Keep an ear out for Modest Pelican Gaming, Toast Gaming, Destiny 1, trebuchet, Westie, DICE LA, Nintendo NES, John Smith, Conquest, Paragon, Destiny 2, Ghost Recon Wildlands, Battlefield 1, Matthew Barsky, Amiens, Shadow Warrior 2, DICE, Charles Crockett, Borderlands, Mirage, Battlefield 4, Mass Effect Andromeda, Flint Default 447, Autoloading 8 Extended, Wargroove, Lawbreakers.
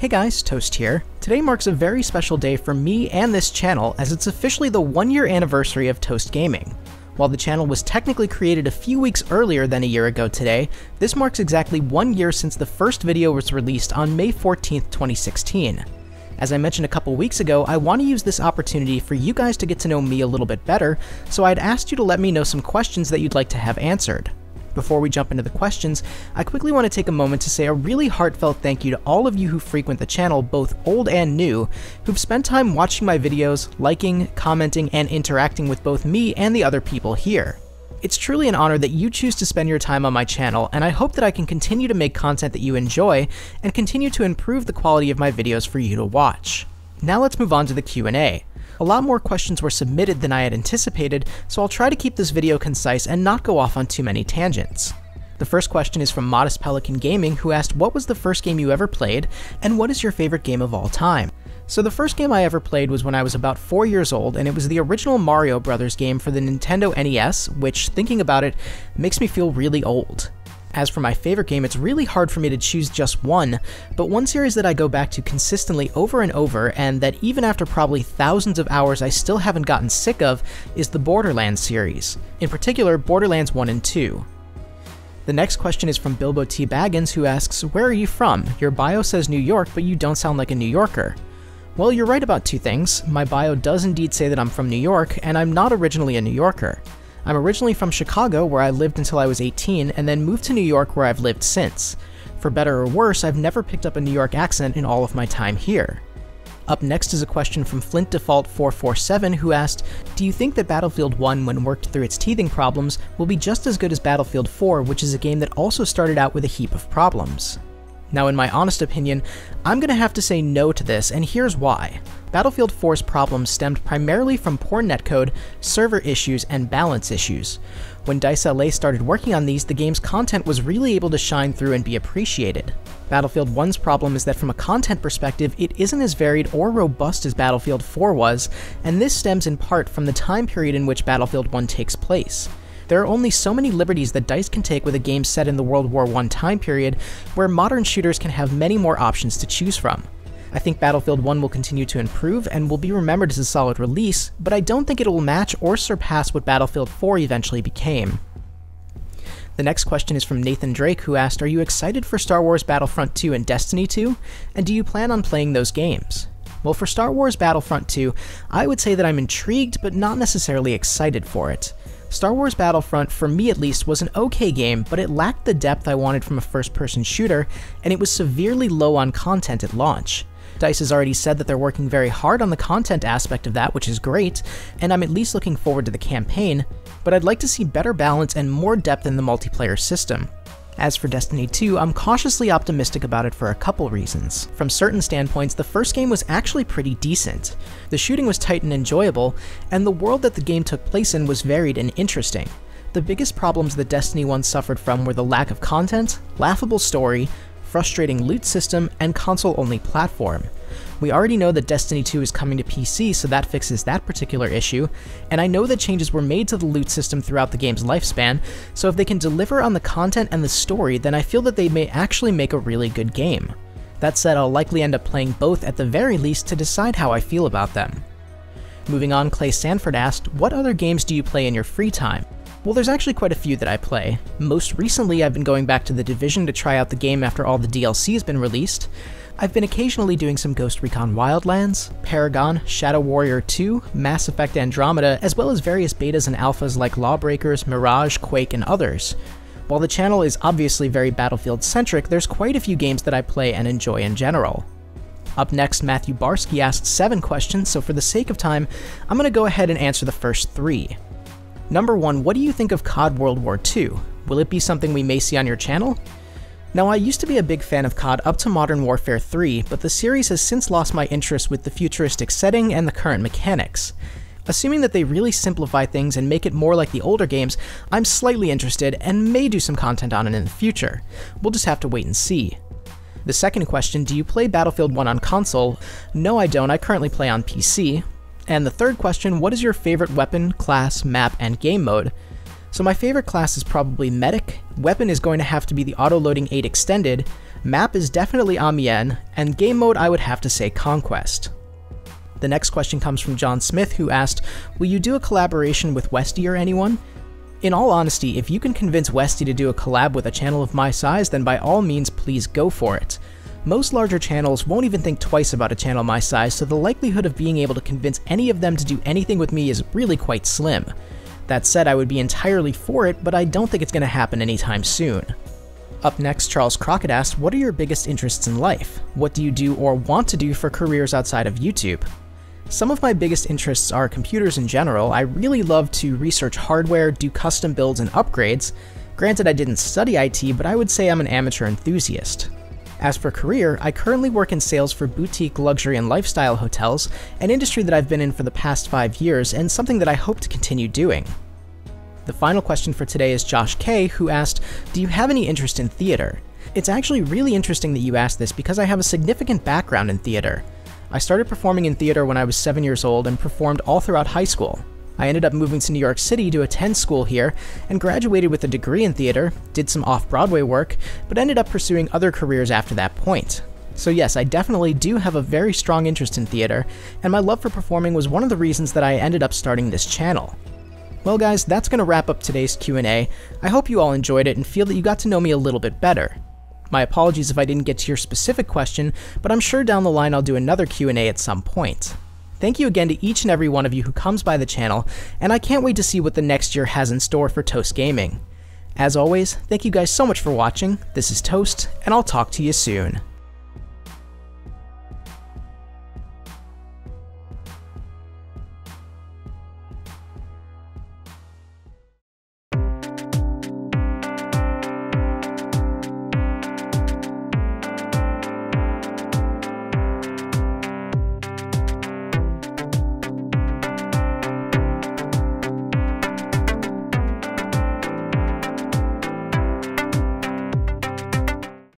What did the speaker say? Hey guys, Toast here. Today marks a very special day for me and this channel as it's officially the 1-year anniversary of Toast Gaming. While the channel was technically created a few weeks earlier than a year ago today, this marks exactly 1 year since the first video was released on May 14th, 2016. As I mentioned a couple weeks ago, I want to use this opportunity for you guys to get to know me a little bit better, so I'd asked you to let me know some questions that you'd like to have answered. Before we jump into the questions, I quickly want to take a moment to say a really heartfelt thank you to all of you who frequent the channel, both old and new, who've spent time watching my videos, liking, commenting, and interacting with both me and the other people here. It's truly an honor that you choose to spend your time on my channel, and I hope that I can continue to make content that you enjoy, and continue to improve the quality of my videos for you to watch. Now let's move on to the Q&A. A lot more questions were submitted than I had anticipated, so I'll try to keep this video concise and not go off on too many tangents. The first question is from Modest Pelican Gaming, who asked, what was the first game you ever played, and what is your favorite game of all time? So the first game I ever played was when I was about 4 years old, and it was the original Mario Brothers game for the Nintendo NES, which, thinking about it, makes me feel really old. As for my favorite game, it's really hard for me to choose just one, but one series that I go back to consistently over and over, and that even after probably thousands of hours I still haven't gotten sick of, is the Borderlands series. In particular, Borderlands 1 and 2. The next question is from Bilbo T. Baggins, who asks, where are you from? Your bio says New York, but you don't sound like a New Yorker. Well, you're right about two things. My bio does indeed say that I'm from New York, and I'm not originally a New Yorker. I'm originally from Chicago, where I lived until I was 18, and then moved to New York, where I've lived since. For better or worse, I've never picked up a New York accent in all of my time here. Up next is a question from Flint Default 447, who asked, do you think that Battlefield 1, when worked through its teething problems, will be just as good as Battlefield 4, which is a game that also started out with a heap of problems? Now, in my honest opinion, I'm going to have to say no to this, and here's why. Battlefield 4's problems stemmed primarily from poor netcode, server issues, and balance issues. When DICE LA started working on these, the game's content was really able to shine through and be appreciated. Battlefield 1's problem is that from a content perspective, it isn't as varied or robust as Battlefield 4 was, and this stems in part from the time period in which Battlefield 1 takes place. There are only so many liberties that DICE can take with a game set in the World War I time period, where modern shooters can have many more options to choose from. I think Battlefield 1 will continue to improve and will be remembered as a solid release, but I don't think it will match or surpass what Battlefield 4 eventually became. The next question is from Nathan Drake, who asked, are you excited for Star Wars Battlefront 2 and Destiny 2, and do you plan on playing those games? Well, for Star Wars Battlefront 2, I would say that I'm intrigued, but not necessarily excited for it. Star Wars Battlefront, for me at least, was an okay game, but it lacked the depth I wanted from a first-person shooter, and it was severely low on content at launch. DICE has already said that they're working very hard on the content aspect of that, which is great, and I'm at least looking forward to the campaign, but I'd like to see better balance and more depth in the multiplayer system. As for Destiny 2, I'm cautiously optimistic about it for a couple reasons. From certain standpoints, the first game was actually pretty decent. The shooting was tight and enjoyable, and the world that the game took place in was varied and interesting. The biggest problems that Destiny 1 suffered from were the lack of content, laughable story, frustrating loot system, and console-only platform. We already know that Destiny 2 is coming to PC, so that fixes that particular issue, and I know that changes were made to the loot system throughout the game's lifespan, so if they can deliver on the content and the story, then I feel that they may actually make a really good game. That said, I'll likely end up playing both at the very least to decide how I feel about them. Moving on, Clay Sanford asked, what other games do you play in your free time? Well, there's actually quite a few that I play. Most recently, I've been going back to The Division to try out the game after all the DLC has been released. I've been occasionally doing some Ghost Recon Wildlands, Paragon, Shadow Warrior 2, Mass Effect Andromeda, as well as various betas and alphas like Lawbreakers, Mirage, Quake, and others. While the channel is obviously very Battlefield-centric, there's quite a few games that I play and enjoy in general. Up next, Matthew Barsky asked 7 questions, so for the sake of time, I'm going to go ahead and answer the first 3. Number 1, what do you think of COD World War 2? Will it be something we may see on your channel? Now, I used to be a big fan of COD up to Modern Warfare 3, but the series has since lost my interest with the futuristic setting and the current mechanics. Assuming that they really simplify things and make it more like the older games, I'm slightly interested and may do some content on it in the future. We'll just have to wait and see. The second question, do you play Battlefield 1 on console? No, I don't. I currently play on PC. And the third question, what is your favorite weapon, class, map, and game mode? So my favorite class is probably Medic. Weapon is going to have to be the Autoloading 8 Extended. Map is definitely Amiens, and game mode I would have to say Conquest. The next question comes from John Smith, who asked, will you do a collaboration with Westie or anyone? In all honesty, if you can convince Westie to do a collab with a channel of my size, then by all means please go for it. Most larger channels won't even think twice about a channel my size, so the likelihood of being able to convince any of them to do anything with me is really quite slim. That said, I would be entirely for it, but I don't think it's going to happen anytime soon. Up next, Charles Crockett asked, what are your biggest interests in life? What do you do or want to do for careers outside of YouTube? Some of my biggest interests are computers in general. I really love to research hardware, do custom builds and upgrades. Granted, I didn't study IT, but I would say I'm an amateur enthusiast. As for career, I currently work in sales for boutique luxury and lifestyle hotels, an industry that I've been in for the past 5 years and something that I hope to continue doing. The final question for today is Josh K, who asked, do you have any interest in theater? It's actually really interesting that you asked this because I have a significant background in theater. I started performing in theater when I was 7 years old and performed all throughout high school. I ended up moving to New York City to attend school here and graduated with a degree in theater, did some off-Broadway work, but ended up pursuing other careers after that point. So yes, I definitely do have a very strong interest in theater, and my love for performing was one of the reasons that I ended up starting this channel. Well guys, that's going to wrap up today's Q&A. I hope you all enjoyed it and feel that you got to know me a little bit better. My apologies if I didn't get to your specific question, but I'm sure down the line I'll do another Q&A at some point. Thank you again to each and every one of you who comes by the channel, and I can't wait to see what the next year has in store for Toast Gaming. As always, thank you guys so much for watching. This is Toast, and I'll talk to you soon.